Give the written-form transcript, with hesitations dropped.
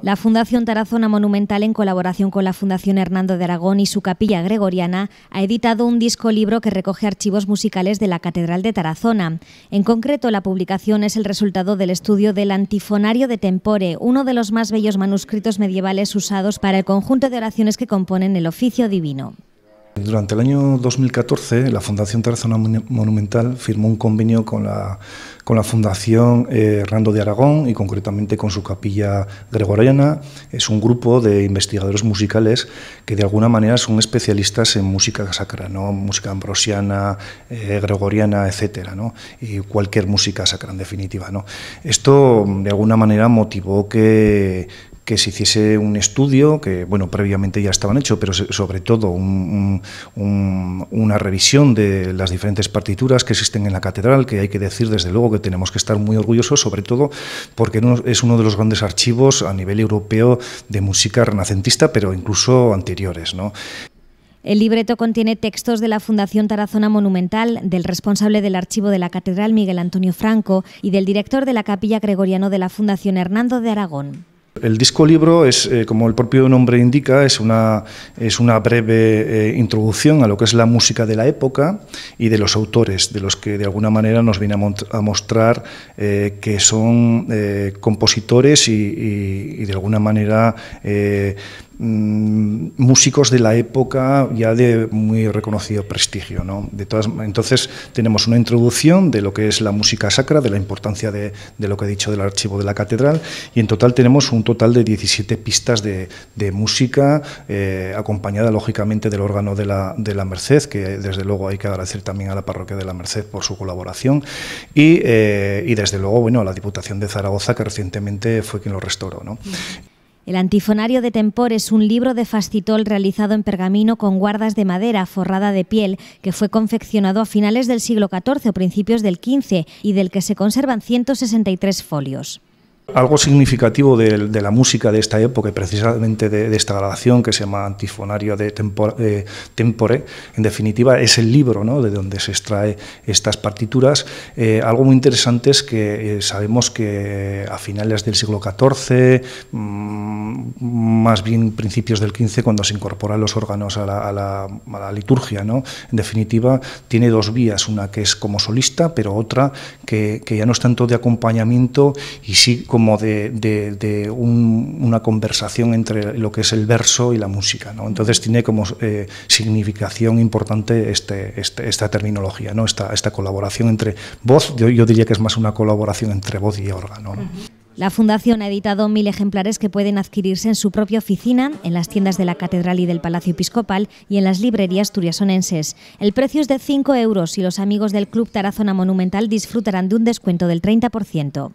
La Fundación Tarazona Monumental, en colaboración con la Fundación Hernando de Aragón y su Capilla Gregoriana, ha editado un disco libro que recoge archivos musicales de la Catedral de Tarazona. En concreto, la publicación es el resultado del estudio del Antifonario de Tempore, uno de los más bellos manuscritos medievales usados para el conjunto de oraciones que componen el oficio divino. Durante el año 2014, la Fundación Tarazona Monumental firmó un convenio con la Fundación Hernando de Aragón y concretamente con su Capilla Gregoriana. Es un grupo de investigadores musicales que de alguna manera son especialistas en música sacra, ¿no? Música ambrosiana, gregoriana, etcétera, ¿no? Y cualquier música sacra en definitiva, ¿no? Esto de alguna manera motivó que se hiciese un estudio, que bueno, previamente ya estaban hechos, pero sobre todo una revisión de las diferentes partituras que existen en la catedral, que hay que decir desde luego que tenemos que estar muy orgullosos, sobre todo porque es uno de los grandes archivos a nivel europeo de música renacentista, pero incluso anteriores, ¿no? El libreto contiene textos de la Fundación Tarazona Monumental, del responsable del archivo de la catedral, Miguel Antonio Franco, y del director de la Capilla Gregoriano de la Fundación Hernando de Aragón. El disco libro es, como el propio nombre indica, es una breve introducción a lo que es la música de la época y de los autores, de los que de alguna manera nos viene a mostrar que son compositores y de alguna manera músicos de la época ya de muy reconocido prestigio, ¿no? Entonces tenemos una introducción de lo que es la música sacra, de la importancia de lo que he dicho del archivo de la catedral, y en total tenemos un total de 17 pistas de música, acompañada lógicamente del órgano de la Merced, que desde luego hay que agradecer también a la parroquia de la Merced por su colaboración y desde luego, bueno, a la Diputación de Zaragoza, que recientemente fue quien lo restauró, ¿no? El Antifonario de Tempore es un libro de fascicol realizado en pergamino con guardas de madera forrada de piel que fue confeccionado a finales del siglo XIV o principios del XV y del que se conservan 163 folios. Algo significativo de la música de esta época y precisamente de esta grabación que se llama Antifonario de Tempore, en definitiva es el libro, ¿no?, de donde se extrae estas partituras. Algo muy interesante es que sabemos que a finales del siglo XIV, más bien principios del XV, cuando se incorporan los órganos a la liturgia, ¿no?, en definitiva tiene dos vías, una que es como solista, pero otra que ya no es tanto de acompañamiento y sí como de una conversación entre lo que es el verso y la música, ¿no? Entonces tiene como significación importante esta terminología, ¿no? Esta colaboración entre voz, yo diría que es más una colaboración entre voz y órgano, ¿no? La Fundación ha editado 1000 ejemplares que pueden adquirirse en su propia oficina, en las tiendas de la Catedral y del Palacio Episcopal y en las librerías turiasonenses. El precio es de 5 euros y los amigos del Club Tarazona Monumental disfrutarán de un descuento del 30%.